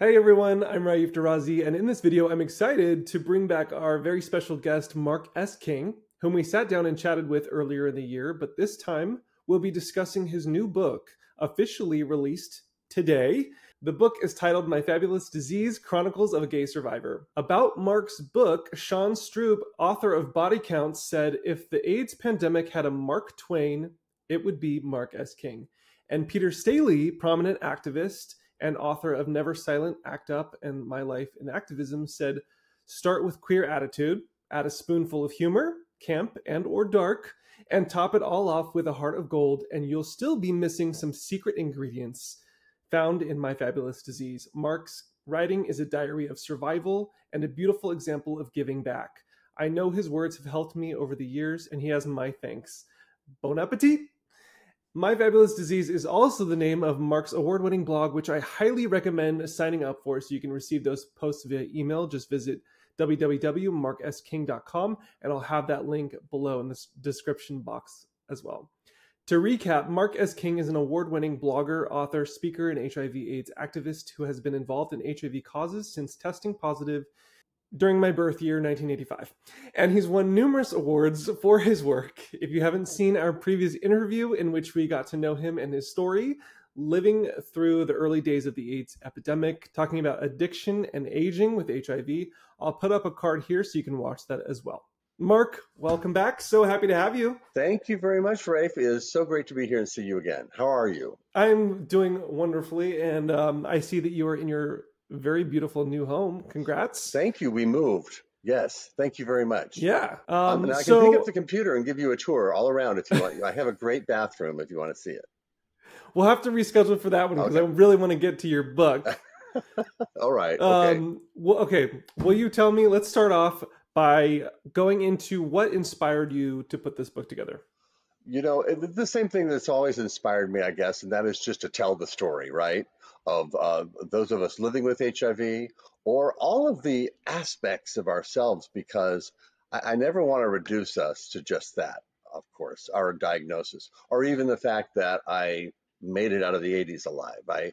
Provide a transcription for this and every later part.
Hey everyone, I'm Raif Derrazi, and in this video I'm excited to bring back our very special guest, Mark S. King, whom we sat down and chatted with earlier in the year, but this time we'll be discussing his new book, officially released today. The book is titled My Fabulous Disease, Chronicles of a Gay Survivor. About Mark's book, Sean Strub, author of Body Counts, said, if the AIDS pandemic had a Mark Twain, it would be Mark S. King. And Peter Staley, prominent activist, and author of Never Silent, Act Up, and My Life in Activism, said, start with queer attitude, add a spoonful of humor, camp and or dark, and top it all off with a heart of gold, and you'll still be missing some secret ingredients found in My Fabulous Disease. Mark's writing is a diary of survival and a beautiful example of giving back. I know his words have helped me over the years, and he has my thanks. Bon appetit! My Fabulous Disease is also the name of Mark's award-winning blog, which I highly recommend signing up for so you can receive those posts via email. Just visit www.marksking.com, and I'll have that link below in the description box as well. To recap, Mark S. King is an award-winning blogger, author, speaker, and HIV/AIDS activist who has been involved in HIV causes since testing positive during my birth year, 1985. And he's won numerous awards for his work. If you haven't seen our previous interview in which we got to know him and his story, living through the early days of the AIDS epidemic, talking about addiction and aging with HIV, I'll put up a card here so you can watch that as well. Mark, welcome back. So happy to have you. Thank you very much, Rafe. It is so great to be here and see you again. How are you? I'm doing wonderfully, and I see that you are in your very beautiful new home. Congrats. Thank you. We moved. Yes. Thank you very much. Yeah. And I can pick up the computer and give you a tour all around if you want. I have a great bathroom if you want to see it. We'll have to reschedule for that one because I really want to get to your book. All right. Okay. Will you tell me, let's start off by going into what inspired you to put this book together. You know, the same thing that's always inspired me, I guess, and that is just to tell the story, right? Of those of us living with HIV, or all of the aspects of ourselves, because I never want to reduce us to just that, of course, our diagnosis, or even the fact that I made it out of the 80s alive. I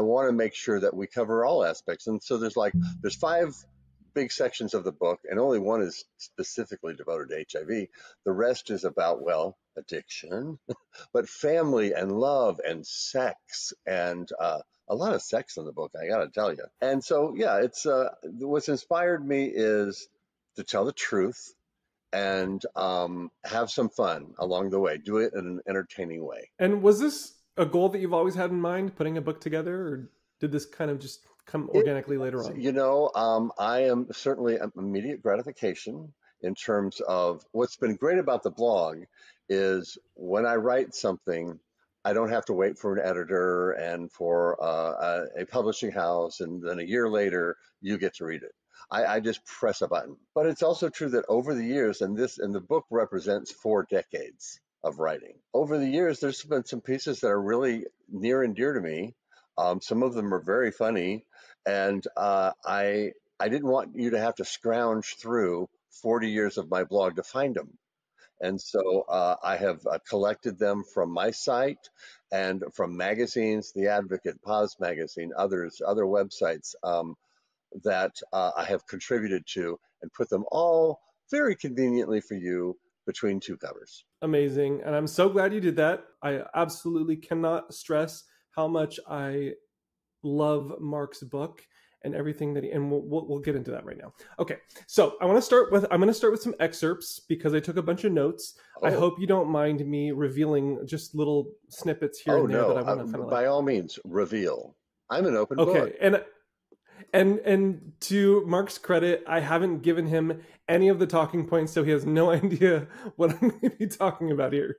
want to make sure that we cover all aspects. And so there's five big sections of the book, and only one is specifically devoted to HIV. The rest is about, well, addiction, but family and love and sex, and a lot of sex in the book, I gotta tell you. And so, yeah, it's what's inspired me is to tell the truth and have some fun along the way. Do it in an entertaining way. And was this a goal that you've always had in mind, putting a book together, or did this kind of just come organically later on? You know, I am certainly immediate gratification in terms of what's been great about the blog is when I write something, I don't have to wait for an editor and for a publishing house, and then a year later you get to read it. I just press a button. But it's also true that over the years, and the book represents 4 decades of writing. Over the years, there's been some pieces that are really near and dear to me. Some of them are very funny, and I didn't want you to have to scrounge through 40 years of my blog to find them. And so I have collected them from my site and from magazines, The Advocate, Pause Magazine, other websites that I have contributed to, and put them all very conveniently for you between 2 covers. Amazing. And I'm so glad you did that. I absolutely cannot stress how much I love Mark's book and everything that and we'll get into that right now. Okay, so I'm gonna start with some excerpts because I took a bunch of notes. Oh. I hope you don't mind me revealing just little snippets here and there that I want to kind of by all means reveal. I'm an open book. Okay, and to Mark's credit, I haven't given him any of the talking points, so he has no idea what I'm going to be talking about here.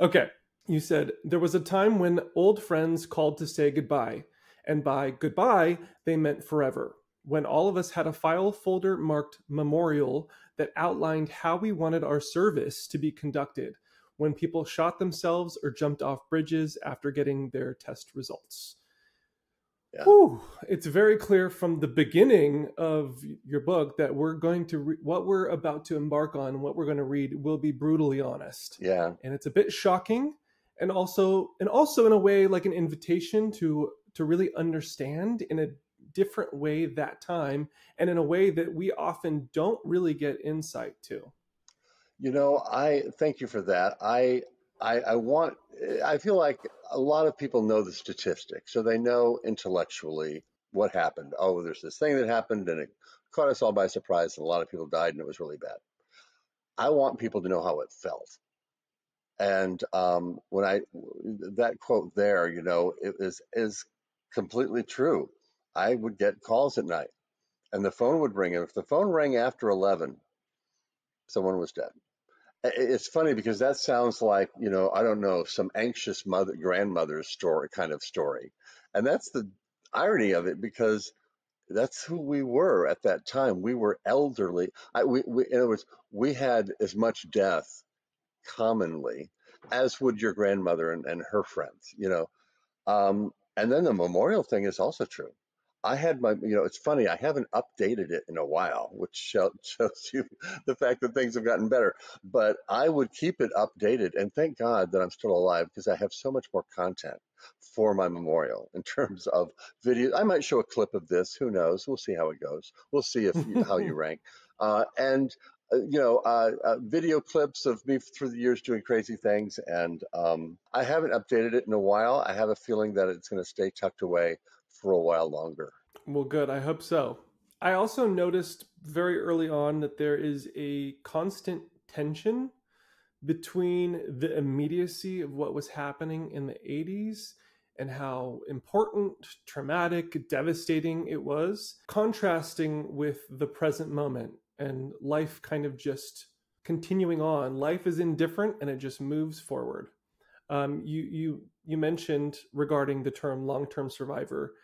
Okay. You said, there was a time when old friends called to say goodbye, and by goodbye, they meant forever, when all of us had a file folder marked memorial that outlined how we wanted our service to be conducted, when people shot themselves or jumped off bridges after getting their test results. Yeah. Whew, it's very clear from the beginning of your book that we're going to what we're about to embark on, what we're going to read, will be brutally honest. Yeah. And it's a bit shocking. And also in a way like an invitation to really understand in a different way that time and in a way that we often don't really get insight to. You know, I thank you for that. I feel like a lot of people know the statistics, so they know intellectually what happened. Oh, there's this thing that happened and it caught us all by surprise and a lot of people died and it was really bad. I want people to know how it felt. And when that quote there, you know, it is completely true. I would get calls at night and the phone would ring. And if the phone rang after 11, someone was dead. It's funny because that sounds like, you know, I don't know, some anxious grandmother's story kind of story. And that's the irony of it, because that's who we were at that time. We were elderly. In other words, we had as much death commonly as would your grandmother and her friends, you know. And then the memorial thing is also true. I had my, you know, it's funny, I haven't updated it in a while, which shows you the fact that things have gotten better. But I would keep it updated, and thank God that I'm still alive, because I have so much more content for my memorial in terms of video. I might show a clip of this. Who knows? We'll see how it goes. We'll see if how you rank. Video clips of me through the years doing crazy things. And I haven't updated it in a while. I have a feeling that it's going to stay tucked away for a while longer. Well, good. I hope so. I also noticed very early on that there is a constant tension between the immediacy of what was happening in the 80s and how important, traumatic, devastating it was, contrasting with the present moment and life kind of just continuing on. Life is indifferent and it just moves forward. You mentioned regarding the term long-term survivor.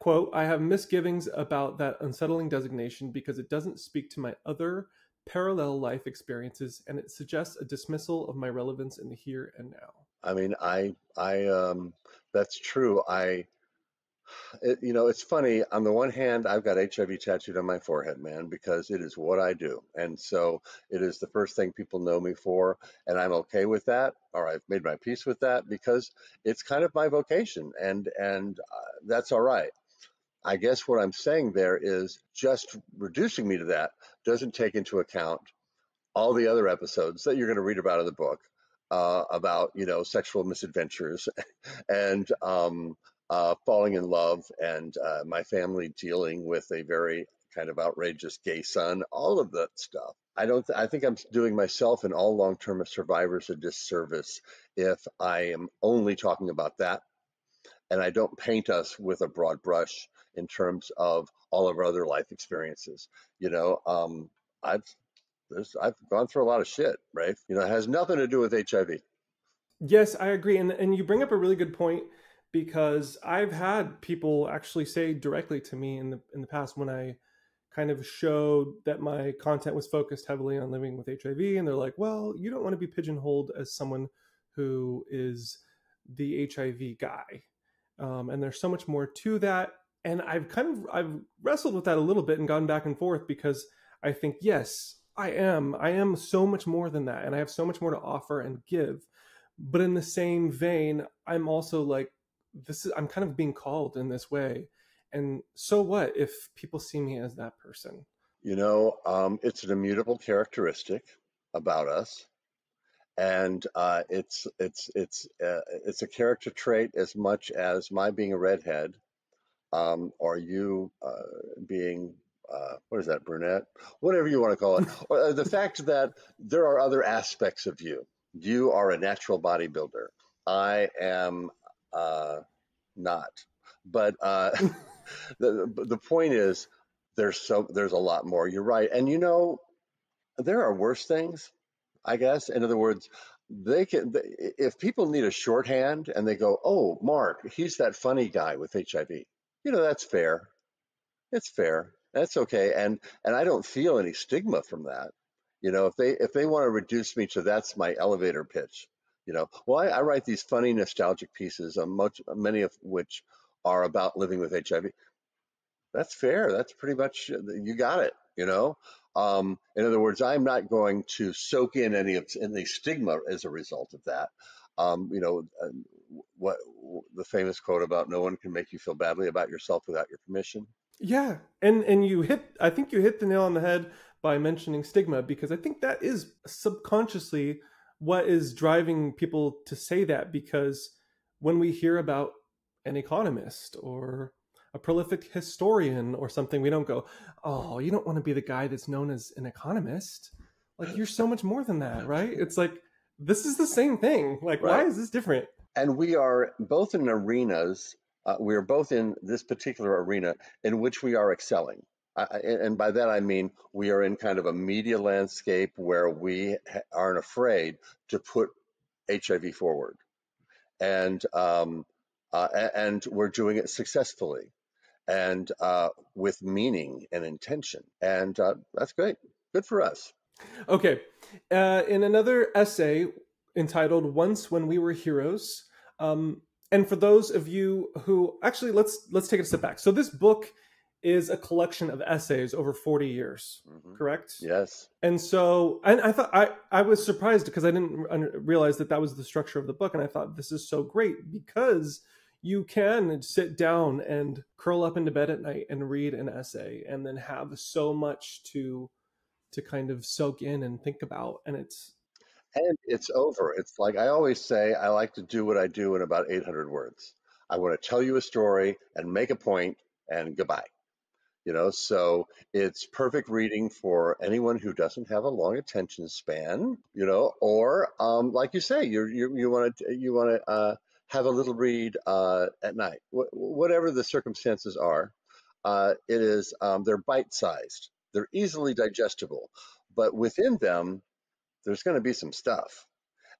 Quote, I have misgivings about that unsettling designation because it doesn't speak to my other parallel life experiences, and it suggests a dismissal of my relevance in the here and now. I mean, I that's true. You know, it's funny. On the one hand, I've got HIV tattooed on my forehead, man, because it is what I do. And so it is the first thing people know me for. And I'm okay with that, or I've made my peace with that, because it's kind of my vocation. And that's all right. I guess what I'm saying there is just reducing me to that doesn't take into account all the other episodes that you're going to read about in the book about, you know, sexual misadventures and falling in love and my family dealing with a very kind of outrageous gay son, all of that stuff. I think I'm doing myself and all long-term survivors a disservice if I am only talking about that and I don't paint us with a broad brush in terms of all of our other life experiences. You know, I've gone through a lot of shit, right? You know, it has nothing to do with HIV. Yes, I agree. And you bring up a really good point, because I've had people actually say directly to me in the past when I kind of showed that my content was focused heavily on living with HIV, and they're like, well, you don't want to be pigeonholed as someone who is the HIV guy. And there's so much more to that. And I've wrestled with that a little bit and gone back and forth, because I think, yes, I am so much more than that. And I have so much more to offer and give. But in the same vein, I'm also like, I'm kind of being called in this way. And so what if people see me as that person? You know, it's an immutable characteristic about us. And it's a character trait as much as my being a redhead or you being, what is that, brunette? Whatever you want to call it. Or the fact that there are other aspects of you. You are a natural bodybuilder. I am not, but the point is there's a lot more. You're right. And you know, there are worse things, I guess. In other words, if people need a shorthand and they go, oh, Mark, he's that funny guy with HIV, you know, that's fair. It's fair. That's okay. And I don't feel any stigma from that. You know, if they want to reduce me to that's my elevator pitch, you know, well, I write these funny nostalgic pieces, many of which are about living with HIV. That's fair. That's pretty much, you got it, you know. In other words, I'm not going to soak in any stigma as a result of that. What the famous quote about no one can make you feel badly about yourself without your permission. Yeah. And you hit, I think you hit the nail on the head by mentioning stigma, because I think that is subconsciously what is driving people to say that, because when we hear about an economist or a prolific historian or something, we don't go, oh, you don't want to be the guy that's known as an economist. Like, you're so much more than that, right? It's like, this is the same thing. Like, right. Why is this different? And we are both in arenas. We are both in this particular arena in which we are excelling. And by that, I mean, we are in kind of a media landscape where we aren't afraid to put HIV forward. And we're doing it successfully and with meaning and intention. And that's great. Good for us. Okay. In another essay entitled Once When We Were Heroes, and for those of you who actually, let's take a step back. So this book is a collection of essays over 40 years, mm-hmm. correct? Yes. And so, and I thought, I was surprised because I didn't realize that that was the structure of the book. And I thought, this is so great, because you can sit down and curl up into bed at night and read an essay and then have so much to kind of soak in and think about. And it's over. It's like, I always say, I like to do what I do in about 800 words. I want to tell you a story and make a point and goodbye. You know, so it's perfect reading for anyone who doesn't have a long attention span, you know, or like you say, you want to have a little read at night, whatever the circumstances are. It is, they're bite-sized, they're easily digestible, but within them, there's going to be some stuff.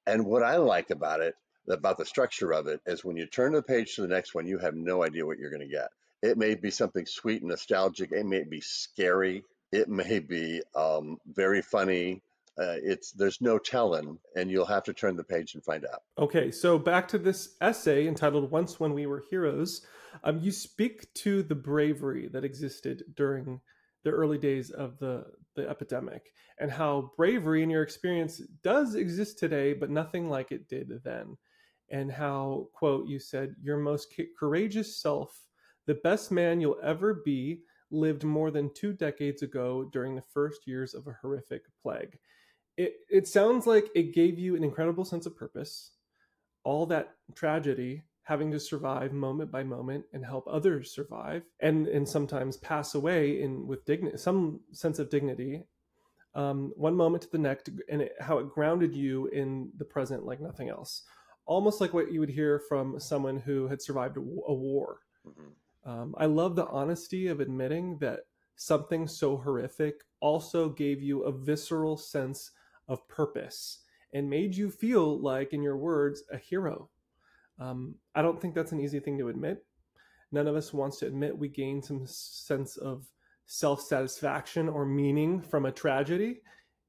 And what I like about it, about the structure of it, is when you turn the page to the next one, you have no idea what you're going to get. It may be something sweet and nostalgic. It may be scary. It may be very funny. There's no telling, and you'll have to turn the page and find out. Okay, so back to this essay entitled Once When We Were Heroes. You speak to the bravery that existed during the early days of the epidemic, and how bravery in your experience does exist today, but nothing like it did then. And how, quote, you said, your most courageous self, the best man you'll ever be, lived more than 2 decades ago during the first years of a horrific plague. It sounds like it gave you an incredible sense of purpose. All that tragedy, having to survive moment by moment and help others survive and sometimes pass away with dignity, some sense of dignity, one moment to the next, and how it grounded you in the present like nothing else. Almost like what you would hear from someone who had survived a war. Mm-hmm. I love the honesty of admitting that something so horrific also gave you a visceral sense of purpose and made you feel like, in your words, a hero. I don't think that's an easy thing to admit. None of us wants to admit we gain some sense of self-satisfaction or meaning from a tragedy.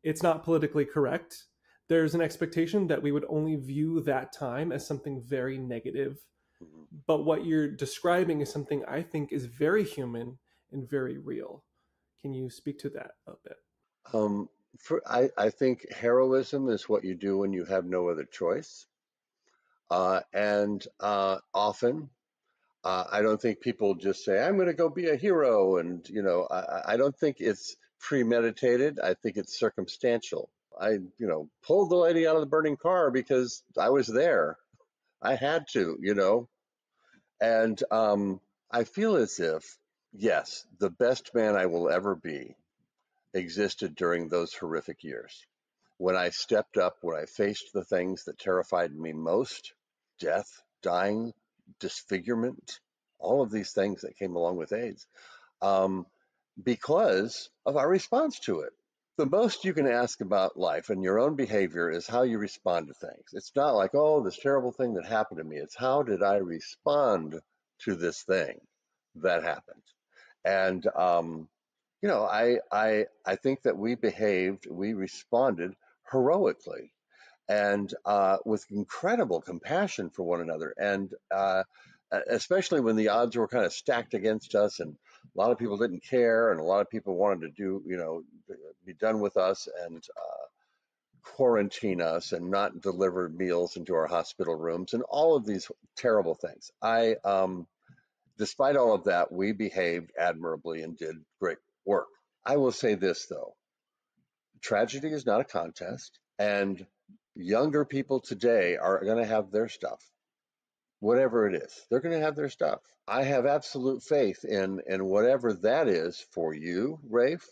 It's not politically correct. There's an expectation that we would only view that time as something very negative. But what you're describing is something I think is very human and very real. Can you speak to that a bit? I think heroism is what you do when you have no other choice. Often, I don't think people just say, I'm going to go be a hero. And, you know, I don't think it's premeditated. I think it's circumstantial. I pulled the lady out of the burning car because I was there. I had to, you know, and I feel as if, yes, the best man I will ever be existed during those horrific years. When I stepped up, when I faced the things that terrified me most, death, dying, disfigurement, all of these things that came along with AIDS, because of our response to it. The most you can ask about life and your own behavior is how you respond to things. It's not like, oh, this terrible thing that happened to me. It's how did I respond to this thing that happened? And, you know, I think that we responded heroically and with incredible compassion for one another. And especially when the odds were kind of stacked against us and a lot of people didn't care and a lot of people wanted to be done with us. And quarantine us and not deliver meals into our hospital rooms and all of these terrible things. Despite all of that, we behaved admirably and did great work. I will say this, though. Tragedy is not a contest, and younger people today are going to have their stuff. Whatever it is, they're going to have their stuff. I have absolute faith in whatever that is for you, Raif,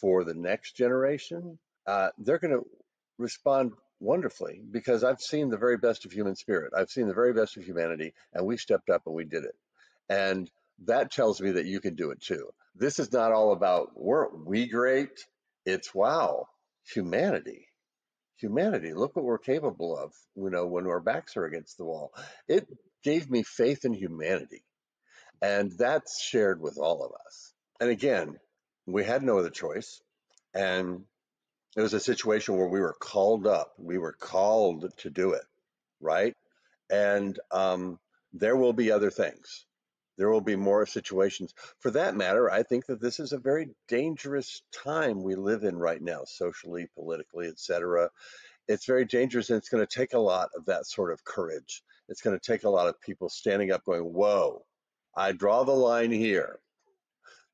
for the next generation. They're going to respond wonderfully because I've seen the very best of human spirit. I've seen the very best of humanity, and we stepped up and we did it. And that tells me that you can do it too. This is not all about, weren't we great? It's, wow, humanity. Humanity, look what we're capable of, you know, when our backs are against the wall. It gave me faith in humanity. And that's shared with all of us. And again, we had no other choice. And it was a situation where we were called up. We were called to do it, right? And there will be other things. There will be more situations. For that matter, I think that this is a very dangerous time we live in right now, socially, politically, etc. It's very dangerous, and it's going to take a lot of that sort of courage. It's going to take a lot of people standing up going, whoa, I draw the line here,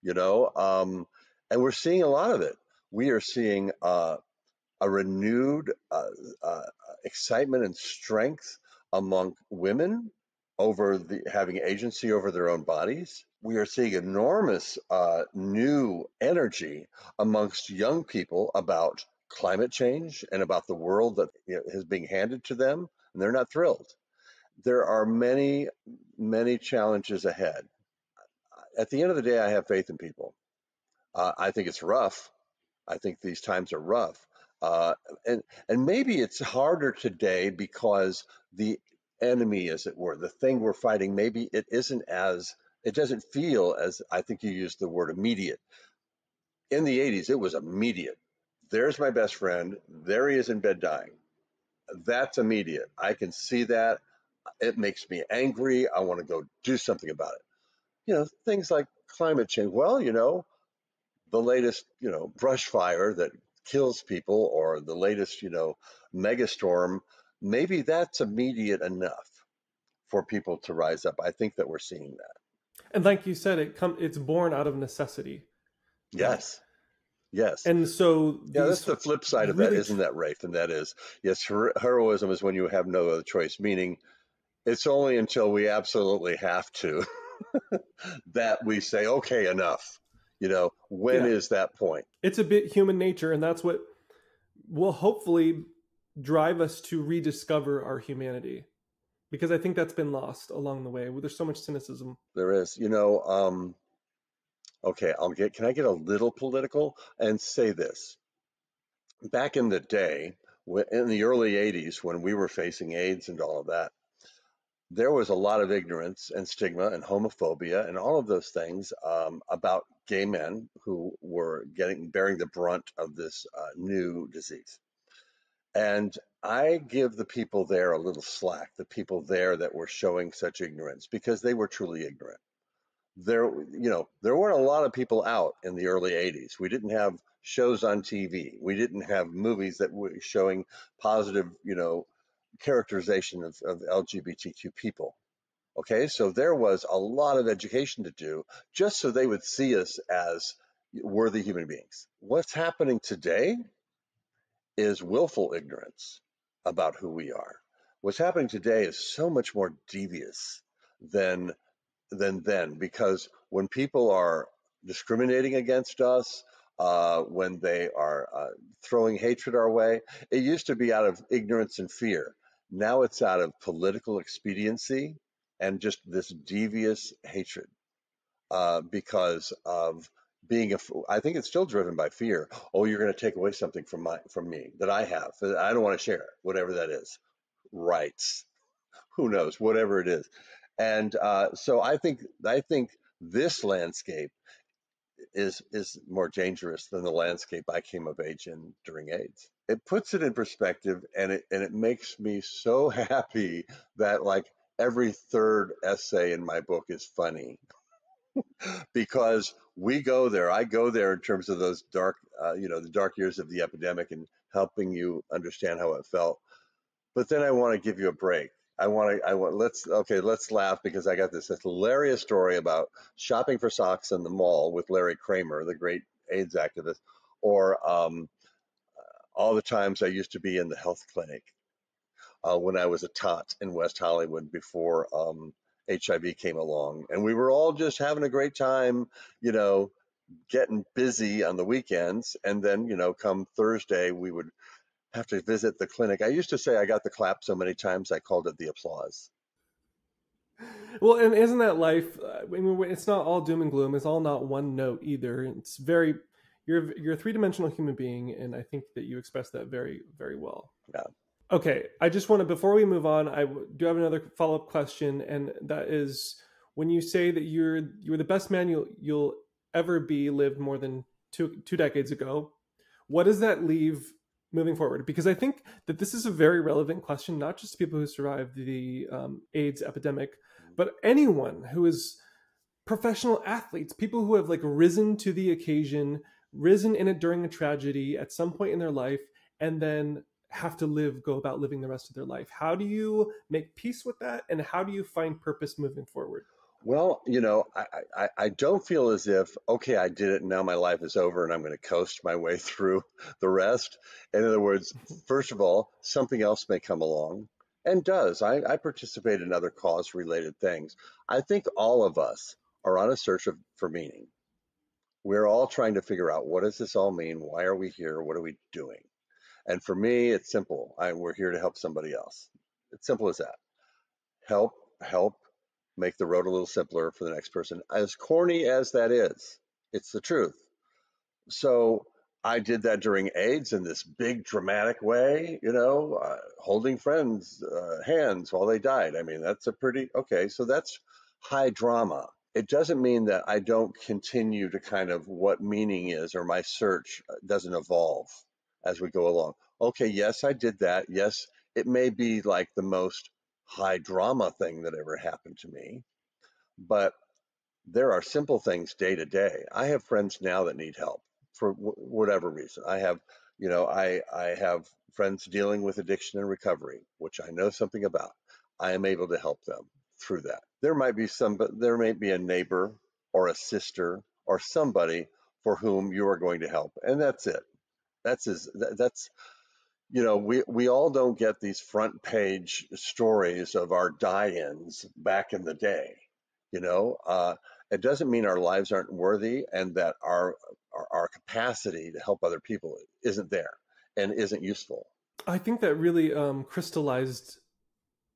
you know, and we're seeing a lot of it. We are seeing a renewed excitement and strength among women over having agency over their own bodies. We are seeing enormous new energy amongst young people about climate change and about the world that is being handed to them, and they're not thrilled. There are many, many challenges ahead. At the end of the day, I have faith in people. I think it's rough. I think these times are rough. And maybe it's harder today because the enemy, as it were, the thing we're fighting, maybe it isn't as, it doesn't feel as, I think you used the word immediate. In the 80s, it was immediate. There's my best friend. There he is in bed dying. That's immediate. I can see that. It makes me angry. I want to go do something about it. You know, things like climate change. Well, you know, the latest, you know, brush fire that kills people, or the latest, you know, megastorm. Maybe that's immediate enough for people to rise up. I think that we're seeing that. And like you said, it's born out of necessity. Yes. Yes. And so that's the flip side of that, isn't that, Raif? And that is, yes, heroism is when you have no other choice, meaning it's only until we absolutely have to that we say, okay, enough. You know, when is that point? It's a bit human nature, and that's what will hopefully drive us to rediscover our humanity, because I think that's been lost along the way. There's so much cynicism. There is, you know, okay, can I get a little political and say this? Back in the day, in the early 80s, when we were facing AIDS and all of that, there was a lot of ignorance and stigma and homophobia and all of those things about gay men who were bearing the brunt of this new disease. And I give the people there a little slack, the people there that were showing such ignorance, because they were truly ignorant. There weren't a lot of people out in the early 80s. We didn't have shows on TV. We didn't have movies that were showing positive, you know, characterization of LGBTQ people. Okay, so there was a lot of education to do just so they would see us as worthy human beings. What's happening today is willful ignorance about who we are. What's happening today is so much more devious than then, because when people are discriminating against us, when they are throwing hatred our way, it used to be out of ignorance and fear. Now it's out of political expediency and just this devious hatred because of I think it's still driven by fear. Oh, you're going to take away something from me that I have, that I don't want to share, whatever that is. Rights, who knows, whatever it is. And so I think this landscape is more dangerous than the landscape I came of age in during AIDS. It puts it in perspective, and it makes me so happy that like every third essay in my book is funny. Because we go there, I go there in terms of those dark, the dark years of the epidemic in helping you understand how it felt. But then I want to give you a break. Let's laugh, because I got this hilarious story about shopping for socks in the mall with Larry Kramer, the great AIDS activist, or all the times I used to be in the health clinic when I was a tot in West Hollywood before HIV came along. And we were all just having a great time, you know, getting busy on the weekends. And then, you know, come Thursday, we would have to visit the clinic. I used to say I got the clap so many times I called it the applause. Well, and isn't that life? I mean, it's not all doom and gloom. It's all not one note either. It's very, you're a three-dimensional human being, and I think that you express that very, very well. Yeah. Okay, I just want to, before we move on, I do have another follow-up question, and that is, when you say that you're the best man you'll ever be, lived more than two decades ago, what does that leave moving forward? Because I think that this is a very relevant question, not just to people who survived the AIDS epidemic, but anyone who is professional athletes, people who have like risen to the occasion, risen in it during a tragedy at some point in their life, and then have to go about living the rest of their life. How do you make peace with that? And how do you find purpose moving forward? Well, you know, I don't feel as if, okay, I did it and now my life is over and I'm going to coast my way through the rest. In other words, first of all, something else may come along, and does. I participate in other cause-related things. I think all of us are on a search for meaning. We're all trying to figure out, what does this all mean? Why are we here? What are we doing? And for me, it's simple. We're here to help somebody else. It's simple as that. Help. Make the road a little simpler for the next person. As corny as that is, it's the truth. So I did that during AIDS in this big dramatic way, you know, holding friends' hands while they died. I mean, that's so that's high drama. It doesn't mean that I don't continue to kind of what meaning is, or my search doesn't evolve as we go along. Okay, yes, I did that. Yes, it may be like the most high drama thing that ever happened to me, but there are simple things day to day. I have friends now that need help for whatever reason. I have, you know, I have friends dealing with addiction and recovery, which I know something about. I am able to help them through that. There might be a neighbor or a sister or somebody for whom you are going to help, and that's it. That's you know, we all don't get these front page stories of our die-ins back in the day. You know, it doesn't mean our lives aren't worthy, and that our capacity to help other people isn't there and isn't useful. I think that really crystallized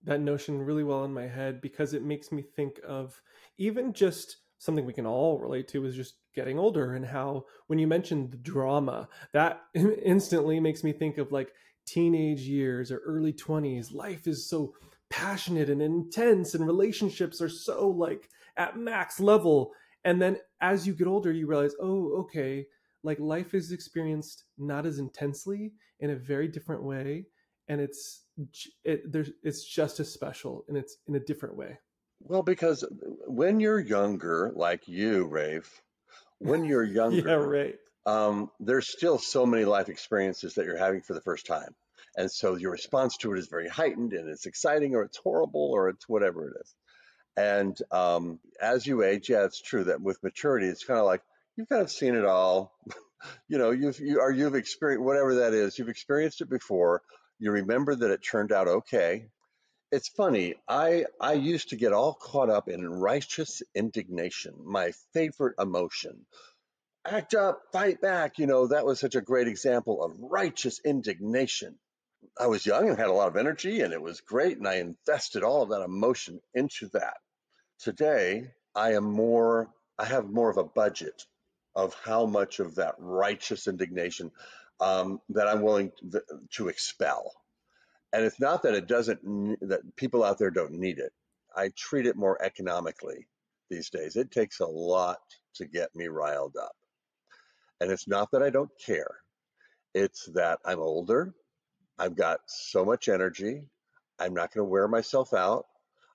that notion really well in my head, because it makes me think of even just something we can all relate to is just getting older, and how when you mentioned the drama, that instantly makes me think of like teenage years or early 20s. Life is so passionate and intense, and relationships are so like at max level. And then as you get older, you realize, oh, okay, like life is experienced not as intensely, in a very different way. And it's just as special, and it's in a different way. Well, because when you're younger, like you, Raif, when you're younger, yeah, right. There's still so many life experiences that you're having for the first time. And so your response to it is very heightened, and it's exciting, or it's horrible, or it's whatever it is. And as you age, yeah, it's true that with maturity, it's kind of like, you've kind of seen it all. You know, you've experienced whatever that is. You've experienced it before. You remember that it turned out okay. It's funny, I used to get all caught up in righteous indignation, my favorite emotion. Act up, fight back. You know, that was such a great example of righteous indignation. I was young and had a lot of energy, and it was great, and I invested all of that emotion into that. Today, I have more of a budget of how much of that righteous indignation that I'm willing to expel. And it's not that that people out there don't need it. I treat it more economically these days. It takes a lot to get me riled up. And it's not that I don't care. It's that I'm older. I've got so much energy. I'm not going to wear myself out.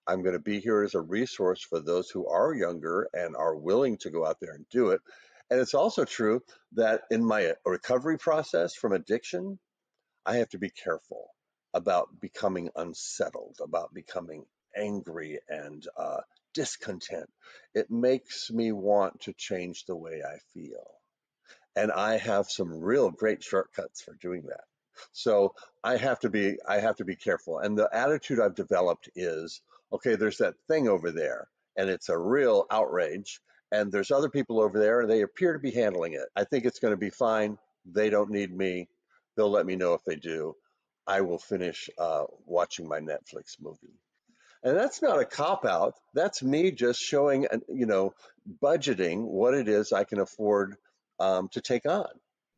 I'm going to be here as a resource for those who are younger and are willing to go out there and do it. And it's also true that in my recovery process from addiction, I have to be careful about becoming unsettled, about becoming angry and discontent. It makes me want to change the way I feel. And I have some real great shortcuts for doing that. So I have to be careful. And the attitude I've developed is, okay, there's that thing over there and it's a real outrage. And there's other people over there and they appear to be handling it. I think it's going to be fine. They don't need me. They'll let me know if they do. I will finish watching my Netflix movie. And that's not a cop-out. That's me just showing, you know, budgeting what it is I can afford to take on.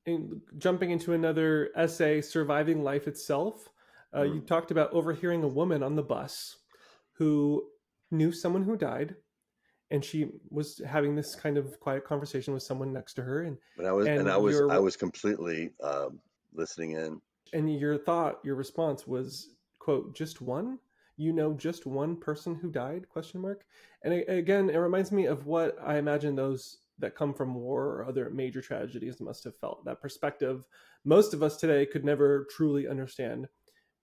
And jumping into another essay, Surviving Life Itself, you talked about overhearing a woman on the bus who knew someone who died. And she was having this kind of quiet conversation with someone next to her. And I was completely listening in. And your response was, quote, just one, you know, just one person who died, question mark. And again, it reminds me of what I imagine those that come from war or other major tragedies must have felt. That perspective, most of us today could never truly understand.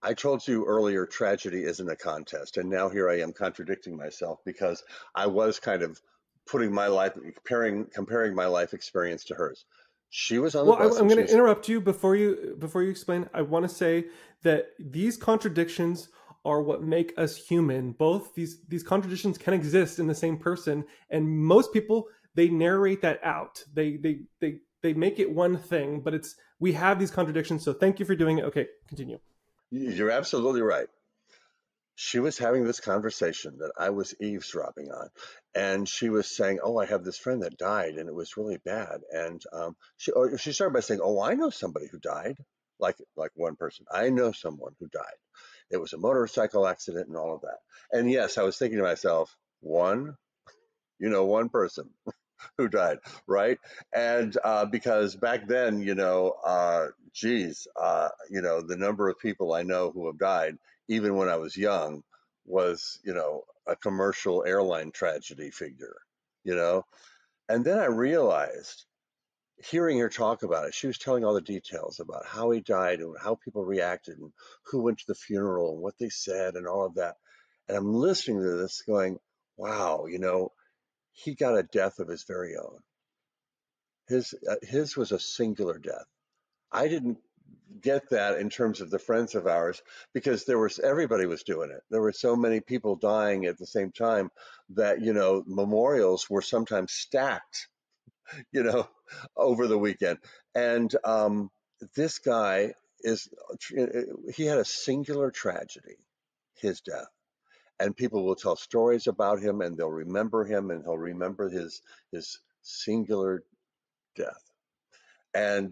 I told you earlier, tragedy isn't a contest. And now here I am contradicting myself, because I was kind of putting my life, comparing my life experience to hers. She was on the bus. Well, I'm going to interrupt you before you explain. I want to say that these contradictions are what make us human. Both these contradictions can exist in the same person. And most people, they narrate that out. They make it one thing, but it's, we have these contradictions. So thank you for doing it. Okay, continue. You're absolutely right. She was having this conversation that I was eavesdropping on, and she was saying, "Oh, I have this friend that died, and it was really bad." And she started by saying, "Oh, I know somebody who died," like one person. I know someone who died. It was a motorcycle accident and all of that. And yes, I was thinking to myself, one, you know, one person who died, right? And because back then, you know, you know, the number of people I know who have died, even when I was young, was, you know, a commercial airline tragedy figure, you know? And then I realized, hearing her talk about it, she was telling all the details about how he died and how people reacted and who went to the funeral and what they said and all of that. And I'm listening to this going, wow, you know, he got a death of his very own. His was a singular death. I didn't get that in terms of the friends of ours, because everybody was doing it. There were so many people dying at the same time that, you know, memorials were sometimes stacked, you know, over the weekend. And this guy he had a singular tragedy, his death. And people will tell stories about him, and they'll remember him, and he'll remember his singular death. And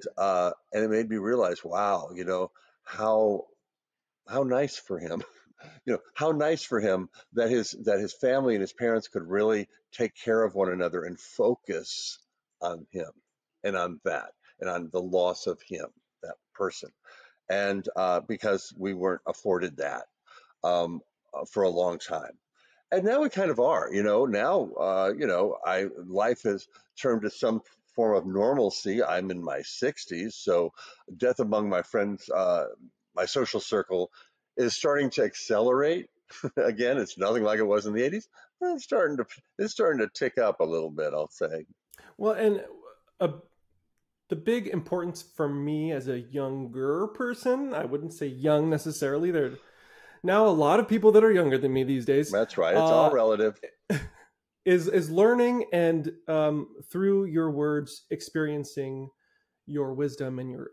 it made me realize, wow, you know, how nice for him, you know, how nice for him that his family and his parents could really take care of one another and focus on him and on that and on the loss of him, that person. And because we weren't afforded that for a long time. And now we kind of are, you know, now, you know, life has turned to some form of normalcy. I'm in my 60s, so death among my friends, my social circle, is starting to accelerate. Again, it's nothing like it was in the 80s. It's starting to tick up a little bit, I'll say. Well, and the big importance for me as a younger person, I wouldn't say young necessarily. There are now a lot of people that are younger than me these days. That's right. It's all relative. Is learning and through your words, experiencing your wisdom and your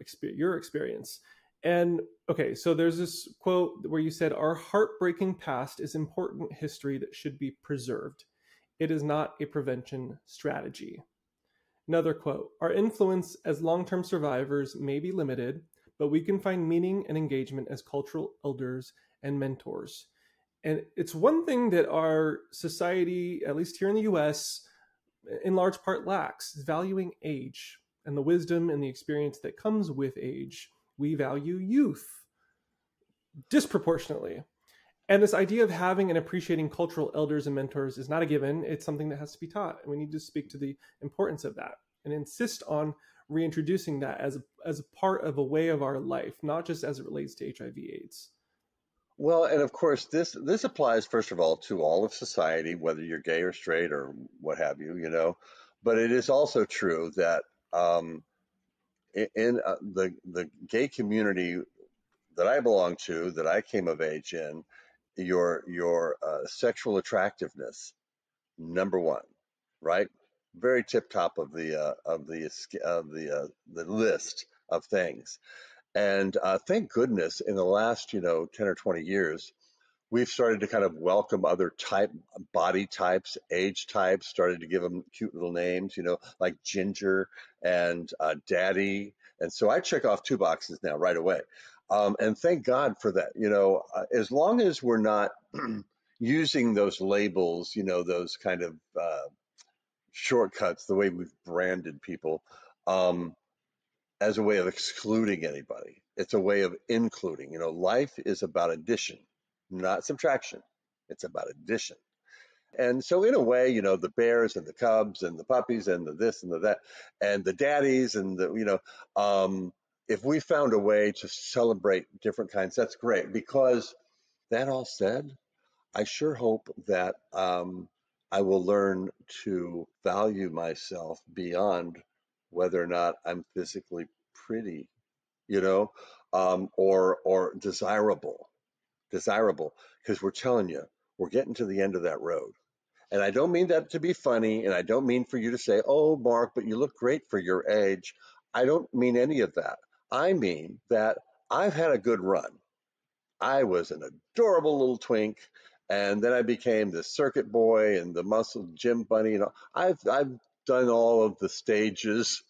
experience. And okay, so there's this quote where you said, "Our heartbreaking past is important history that should be preserved. It is not a prevention strategy." Another quote, "Our influence as long-term survivors may be limited, but we can find meaning and engagement as cultural elders and mentors." And it's one thing that our society, at least here in the U.S., in large part lacks, is valuing age and the wisdom and the experience that comes with age. We value youth disproportionately. And this idea of having and appreciating cultural elders and mentors is not a given. It's something that has to be taught. And we need to speak to the importance of that and insist on reintroducing that as a part of a way of our life, not just as it relates to HIV/AIDS. Well, and of course, this applies, first of all, to all of society, whether you're gay or straight or what have you, you know. But it is also true that in the gay community that I belong to, that I came of age in, your sexual attractiveness, number one, right? Very tip top of the list of things. And thank goodness in the last, 10 or 20 years, we've started to kind of welcome other body types, age types, started to give them cute little names, like Ginger and Daddy. And so I check off two boxes now right away. And thank God for that. As long as we're not using those labels, those kind of shortcuts, the way we've branded people, as a way of excluding anybody. It's a way of including. Life is about addition, not subtraction. It's about addition. And so in a way, the bears and the cubs and the puppies and the this and the that and the daddies and the, if we found a way to celebrate different kinds, that's great. Because that all said, I sure hope that I will learn to value myself beyond whether or not I'm physically pretty, or desirable, because we're telling you, we're getting to the end of that road. And I don't mean that to be funny, and I don't mean for you to say, oh, Mark, but you look great for your age. I don't mean any of that. I mean that I've had a good run. I was an adorable little twink, and then I became the circuit boy and the muscle gym bunny. I've done all of the stages,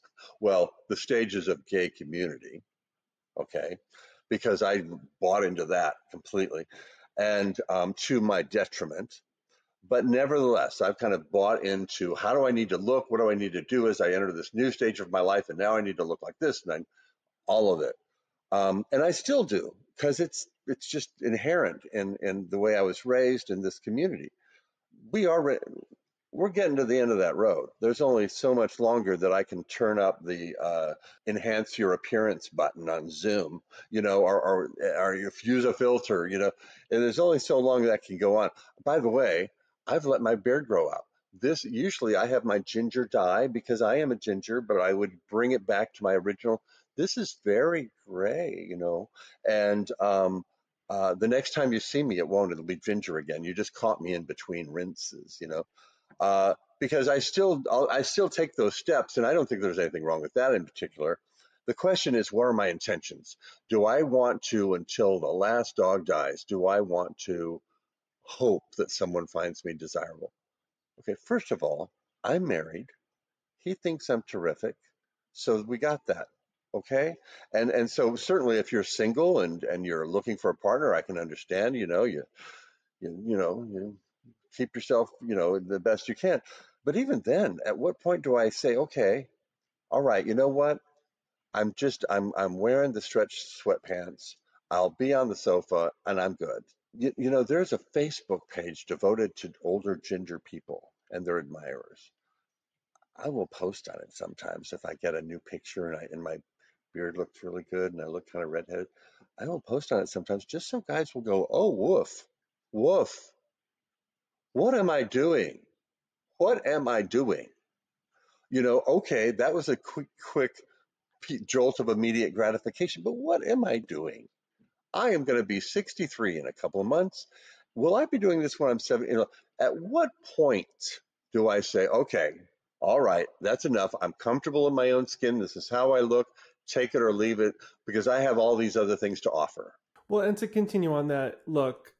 the stages of gay community, okay, because I bought into that completely, and to my detriment. But nevertheless, I've kind of bought into how do I need to look? What do I need to do as I enter this new stage of my life? And now I need to look like this, and all of it. And I still do, because it's just inherent in the way I was raised in this community. We're getting to the end of that road. There's only so much longer that I can turn up the enhance your appearance button on Zoom, or if use a filter, and there's only so long that can go on. By the way, I've let my beard grow out. Usually I have my ginger dye because I am a ginger, but I would bring it back to my original. This is very gray, and the next time you see me, it'll be ginger again. You just caught me in between rinses, because I still take those steps, and I don't think there's anything wrong with that in particular. The question is, what are my intentions? Do I want to, until the last dog dies, do I want to hope that someone finds me desirable? Okay, first of all, I'm married. He thinks I'm terrific, so we got that. Okay. And so certainly if you're single and you're looking for a partner, I can understand, you keep yourself, the best you can. But even then, at what point do I say, okay, all right, you know what? I'm wearing the stretched sweatpants. I'll be on the sofa and I'm good. There's a Facebook page devoted to older ginger people and their admirers. I will post on it sometimes if I get a new picture and my beard looked really good and I look kind of redheaded. I don't post on it sometimes just so guys will go, oh, woof. What am I doing? Okay, that was a quick jolt of immediate gratification, but what am I doing? I am going to be 63 in a couple of months. Will I be doing this when I'm 70? At what point do I say, okay, all right, that's enough. I'm comfortable in my own skin. This is how I look. Take it or leave it, because I have all these other things to offer. Well, and to continue on that, look,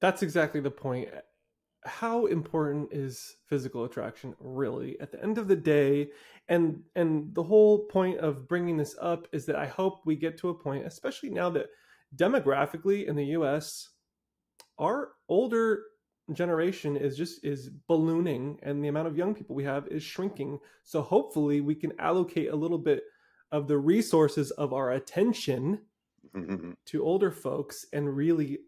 that's exactly the point. How important is physical attraction really at the end of the day? And the whole point of bringing this up is that I hope we get to a point, especially now that demographically in the US, our older generation is ballooning and the amount of young people we have is shrinking. So hopefully we can allocate a little bit of the resources of our attention to older folks and really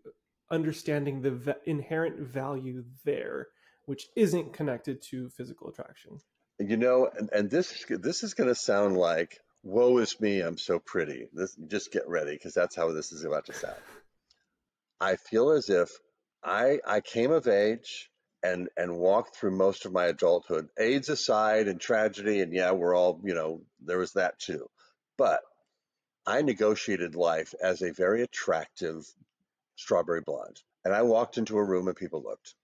understanding the inherent value there, which isn't connected to physical attraction. You know, and this is going to sound like, woe is me, I'm so pretty. This, just get ready, because that's how this is about to sound. I feel as if I came of age and walked through most of my adulthood, AIDS aside and tragedy, and yeah, we're all, you know, there was that too. But I negotiated life as a very attractive strawberry blonde. And I walked into a room and people looked.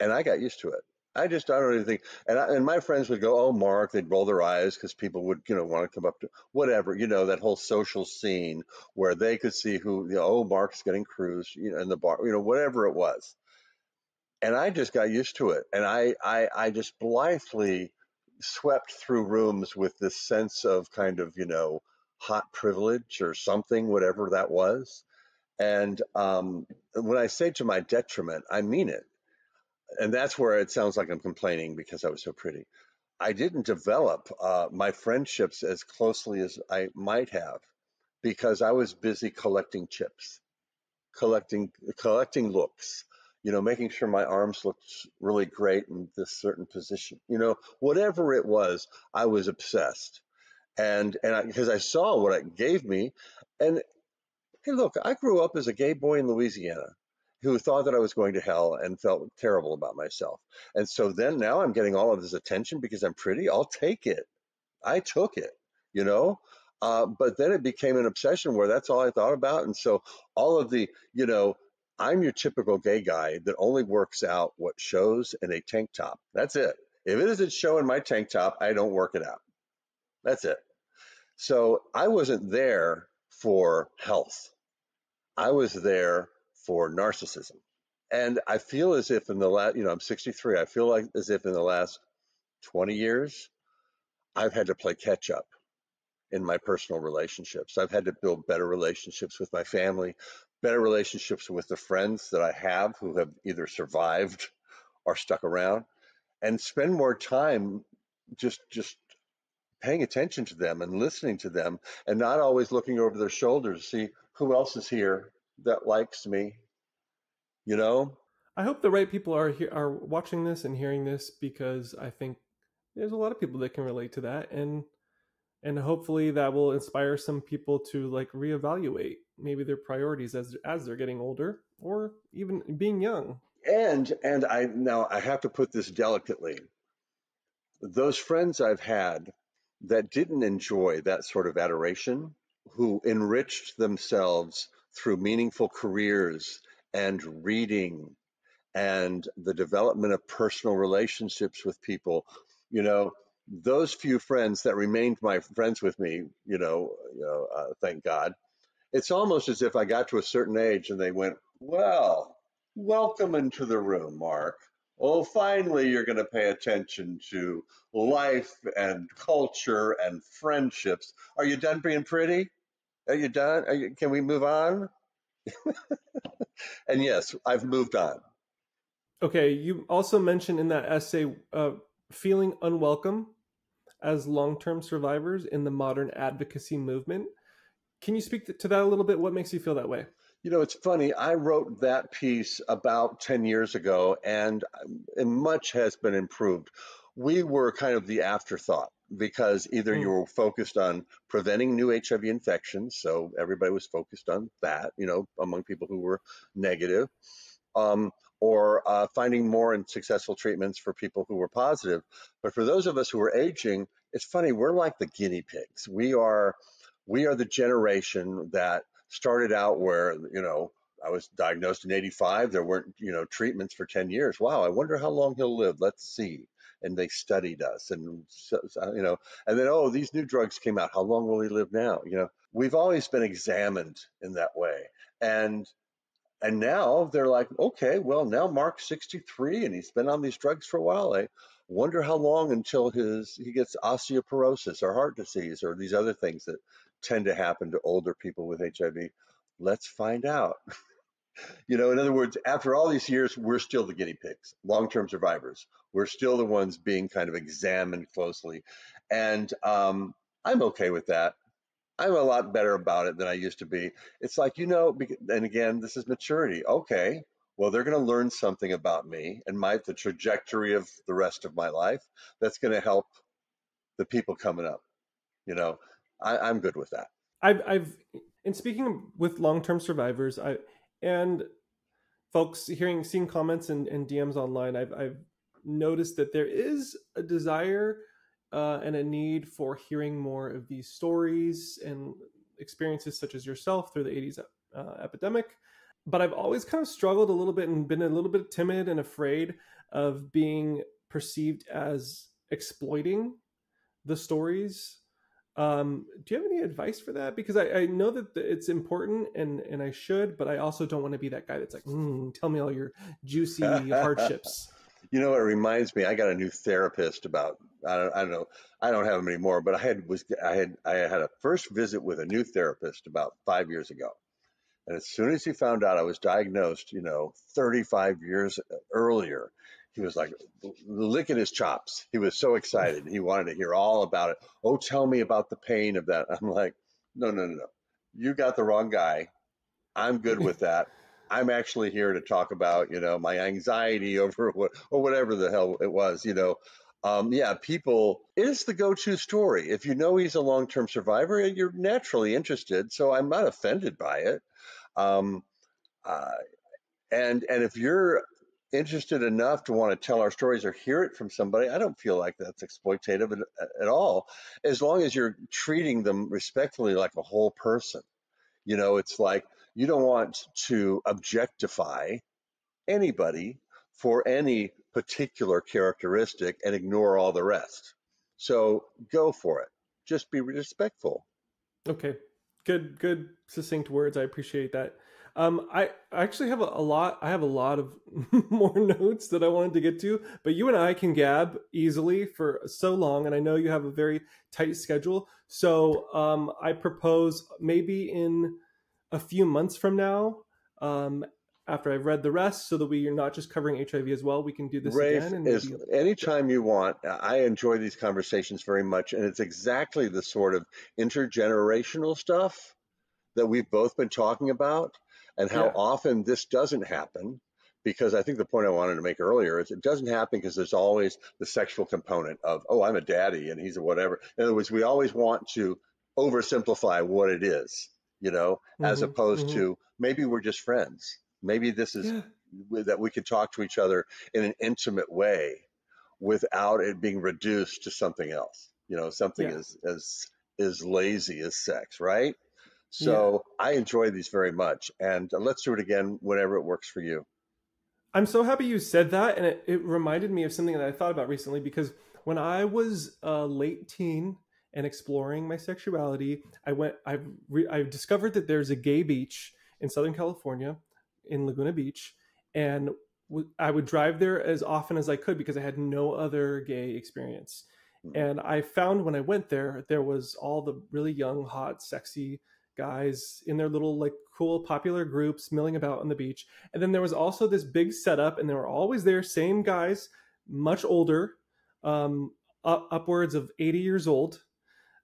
And I got used to it. I don't even think, and my friends would go, oh, Mark, they'd roll their eyes because people would, you know, want to come up to, whatever, you know, that whole social scene where they could see who, you know, oh, Mark's getting cruised, you know, in the bar, you know, whatever it was. And I just got used to it. And I just blithely swept through rooms with this sense of kind of, you know, hot privilege or something, whatever that was. And when I say to my detriment, I mean it. And that's where it sounds like I'm complaining because I was so pretty. I didn't develop my friendships as closely as I might have because I was busy collecting chips, collecting looks, you know, making sure my arms looked really great in this certain position. You know, whatever it was, I was obsessed. And because I saw what it gave me. And hey, look, I grew up as a gay boy in Louisiana who thought that I was going to hell and felt terrible about myself. And so then now I'm getting all of this attention because I'm pretty. I'll take it. I took it, you know. But then it became an obsession where that's all I thought about. And so all of the, you know, I'm your typical gay guy that only works out what shows in a tank top. That's it. If it isn't showing my tank top, I don't work it out. That's it. So I wasn't there for health. I was there for narcissism. And I feel as if in the last, you know, I'm 63, I feel like as if in the last 20 years, I've had to play catch up in my personal relationships. I've had to build better relationships with my family, better relationships with the friends that I have who have either survived or stuck around, and spend more time just paying attention to them and listening to them and not always looking over their shoulders to see who else is here that likes me, you know? I hope the right people are watching this and hearing this, because I think there's a lot of people that can relate to that. And hopefully that will inspire some people to like reevaluate maybe their priorities as they're getting older or even being young. And I have to put this delicately. Those friends I've had that didn't enjoy that sort of adoration, who enriched themselves through meaningful careers and reading and the development of personal relationships with people, you know, those few friends that remained my friends with me, thank God. It's almost as if I got to a certain age and they went, well, welcome into the room, Mark. Oh, finally, you're going to pay attention to life and culture and friendships. Are you done being pretty? Are you done? Can we move on? And yes, I've moved on. Okay. You also mentioned in that essay, feeling unwelcome as long-term survivors in the modern advocacy movement. Can you speak to that a little bit? What makes you feel that way? You know, it's funny. I wrote that piece about 10 years ago, and much has been improved. We were kind of the afterthought because either you were focused on preventing new HIV infections, so everybody was focused on that, you know, among people who were negative, or finding more and successful treatments for people who were positive. But for those of us who are aging, it's funny. We're like the guinea pigs. We are the generation that started out where, you know, I was diagnosed in 85. There weren't, you know, treatments for 10 years. Wow, I wonder how long he'll live. Let's see. And they studied us and, you know, and then, oh, these new drugs came out. How long will he live now? You know, we've always been examined in that way. And now they're like, okay, well, now Mark's 63 and he's been on these drugs for a while. I wonder how long until he gets osteoporosis or heart disease or these other things that tend to happen to older people with HIV. Let's find out. You know, in other words, after all these years, we're still the guinea pigs, long-term survivors. We're still the ones being kind of examined closely. And I'm okay with that. I'm a lot better about it than I used to be. It's like, you know, and again, this is maturity. Okay, well, they're going to learn something about me and the trajectory of the rest of my life that's going to help the people coming up. You know, I'm good with that. I've in speaking with long-term survivors, and folks seeing comments and DMs online, I've noticed that there is a desire and a need for hearing more of these stories and experiences such as yourself through the 80s epidemic. But I've always kind of struggled a little bit and been a little bit timid and afraid of being perceived as exploiting the stories. Do you have any advice for that? Because I know that it's important and I should, but I also don't want to be that guy that's like, tell me all your juicy hardships. You know, it reminds me, I got a new therapist about, I don't know, I don't have him anymore, but I had a first visit with a new therapist about 5 years ago. And as soon as he found out I was diagnosed, you know, 35 years earlier, he was like licking his chops. He was so excited. He wanted to hear all about it. Oh, tell me about the pain of that. I'm like, no. You got the wrong guy. I'm good with that. I'm actually here to talk about, you know, my anxiety over what, or whatever the hell it was, you know. Yeah, people, it's the go-to story. If you know he's a long-term survivor, you're naturally interested. So I'm not offended by it. And if you're interested enough to want to tell our stories or hear it from somebody, I don't feel like that's exploitative at all, as long as you're treating them respectfully like a whole person. You know, it's like you don't want to objectify anybody for any particular characteristic and ignore all the rest. So go for it. Just be respectful. Okay. Good, succinct words. I appreciate that. I actually have a lot of more notes that I wanted to get to, but you and I can gab easily for so long. And I know you have a very tight schedule. So, I propose maybe in a few months from now, after I've read the rest, so that we are not just covering HIV as well, we can do this Raif, again. Anytime you want. I enjoy these conversations very much, and it's exactly the sort of intergenerational stuff that we've both been talking about, and how often this doesn't happen, because I think the point I wanted to make earlier is it doesn't happen because there's always the sexual component of, oh, I'm a daddy and he's a whatever. In other words, we always want to oversimplify what it is, you know, as opposed to maybe we're just friends. Maybe this is that we can talk to each other in an intimate way without it being reduced to something else, you know, something as lazy as sex, right? So I enjoy these very much, and let's do it again whenever it works for you. I'm so happy you said that, and it reminded me of something that I thought about recently, because when I was a late teen and exploring my sexuality, I discovered that there's a gay beach in Southern California, in Laguna Beach, and I would drive there as often as I could because I had no other gay experience. And I found when I went there, there was all the really young, hot, sexy guys in their little like cool popular groups milling about on the beach. And then there was also this big setup, and they were always there, same guys, much older, upwards of 80 years old.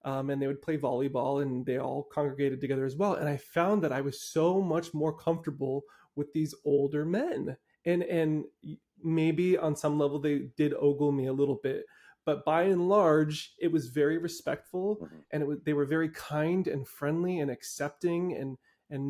And they would play volleyball, and they all congregated together as well. And I found that I was so much more comfortable with these older men. And maybe on some level they did ogle me a little bit, but by and large, it was very respectful, and they were very kind and friendly and accepting and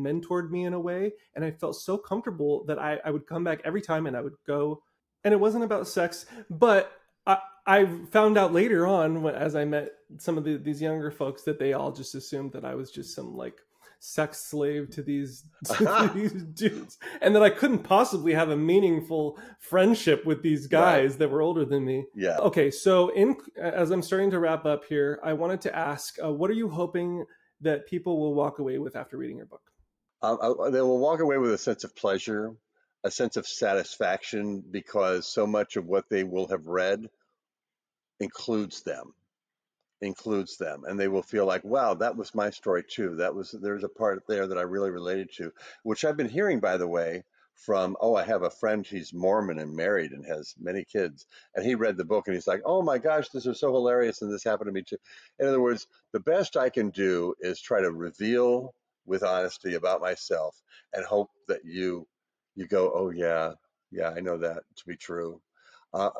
mentored me in a way. And I felt so comfortable that I would come back every time, and I would go, and it wasn't about sex, but I found out later on as I met some of these younger folks that they all just assumed that I was just some like sex slave to these dudes, and that I couldn't possibly have a meaningful friendship with these guys that were older than me. Yeah. Okay. So as I'm starting to wrap up here, I wanted to ask, what are you hoping that people will walk away with after reading your book? They will walk away with a sense of pleasure, a sense of satisfaction, because so much of what they will have read includes them, and they will feel like, wow, that was my story too. There's a part there that I really related to, which I've been hearing, by the way, from, I have a friend, he's Mormon and married and has many kids, and he read the book and he's like, oh my gosh, this is so hilarious, and this happened to me too. In other words, the best I can do is try to reveal with honesty about myself, and hope that you go, oh yeah, I know that to be true.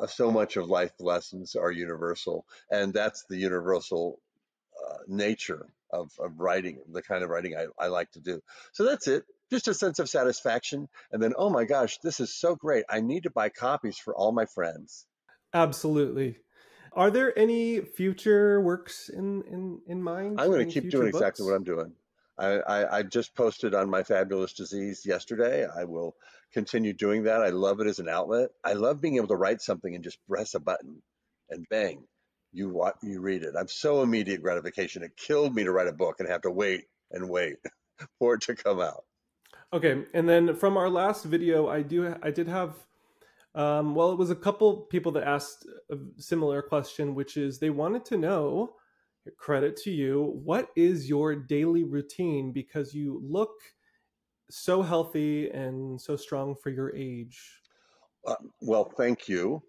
so much of life lessons are universal, and that's the universal nature of writing, the kind of writing I like to do. So that's it, just a sense of satisfaction. And then, oh my gosh, this is so great. I need to buy copies for all my friends. Absolutely. Are there any future works in mind? I'm going to keep doing exactly what I'm doing. I just posted on My Fabulous Disease yesterday. I will continue doing that. I love it as an outlet. I love being able to write something and just press a button and bang, you read it. I'm so immediate gratification. It killed me to write a book and have to wait and wait for it to come out. Okay. And then from our last video, I did have, well, it was a couple people that asked a similar question, which is they wanted to know, credit to you, what is your daily routine? Because you look so healthy and so strong for your age. Well, thank you.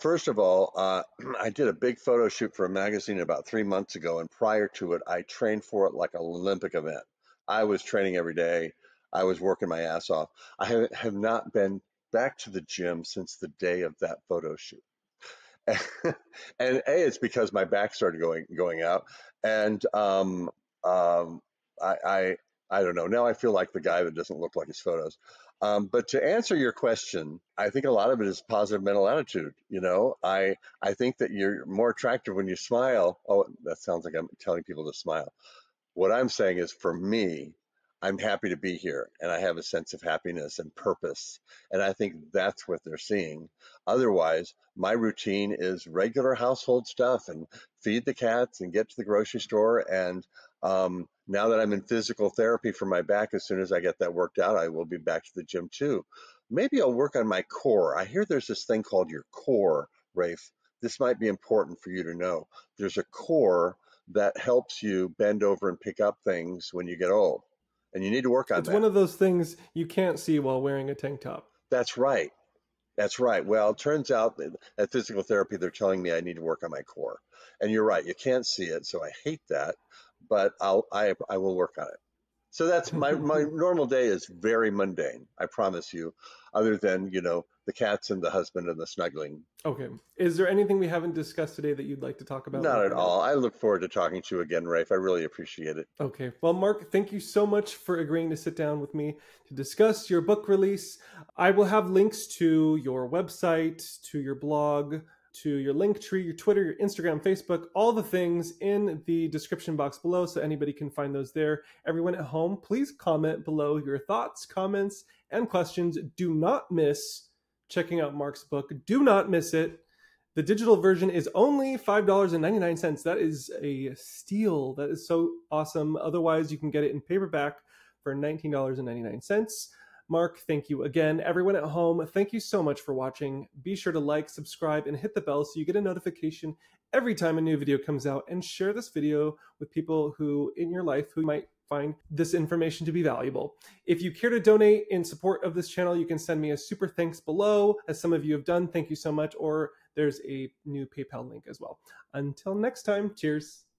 First of all, I did a big photo shoot for a magazine about 3 months ago. And prior to it, I trained for it like an Olympic event. I was training every day. I was working my ass off. I have not been back to the gym since the day of that photo shoot. And it's because my back started going out. And I don't know. Now I feel like the guy that doesn't look like his photos. But to answer your question, I think a lot of it is positive mental attitude. You know, I think that you're more attractive when you smile. Oh, that sounds like I'm telling people to smile. What I'm saying is, for me, I'm happy to be here, and I have a sense of happiness and purpose. And I think that's what they're seeing. Otherwise, my routine is regular household stuff and feed the cats and get to the grocery store. And now that I'm in physical therapy for my back, as soon as I get that worked out, I will be back to the gym too. Maybe I'll work on my core. I hear there's this thing called your core, Rafe. This might be important for you to know. There's a core that helps you bend over and pick up things when you get old. And you need to work on that. It's one of those things you can't see while wearing a tank top. That's right. That's right. Well, it turns out that at physical therapy, they're telling me I need to work on my core. And you're right. You can't see it. So I hate that, but I will work on it. So that's my normal day is very mundane. I promise you, other than, you know, the cats and the husband and the snuggling. Okay. Is there anything we haven't discussed today that you'd like to talk about? Not at all. I look forward to talking to you again, Raif. I really appreciate it. Okay. Well, Mark, thank you so much for agreeing to sit down with me to discuss your book release. I will have links to your website, to your blog, to your Linktree, your Twitter, your Instagram, Facebook, all the things in the description box below, so anybody can find those there. Everyone at home, please comment below your thoughts, comments, and questions. Do not miss checking out Mark's book. Do not miss it. The digital version is only $5.99. That is a steal. That is so awesome. Otherwise, you can get it in paperback for $19.99. Mark, thank you again. Everyone at home, thank you so much for watching. Be sure to like, subscribe, and hit the bell so you get a notification every time a new video comes out, and share this video with people who in your life who might find this information to be valuable. If you care to donate in support of this channel, you can send me a super thanks below, as some of you have done. Thank you so much. Or there's a new PayPal link as well. Until next time, cheers.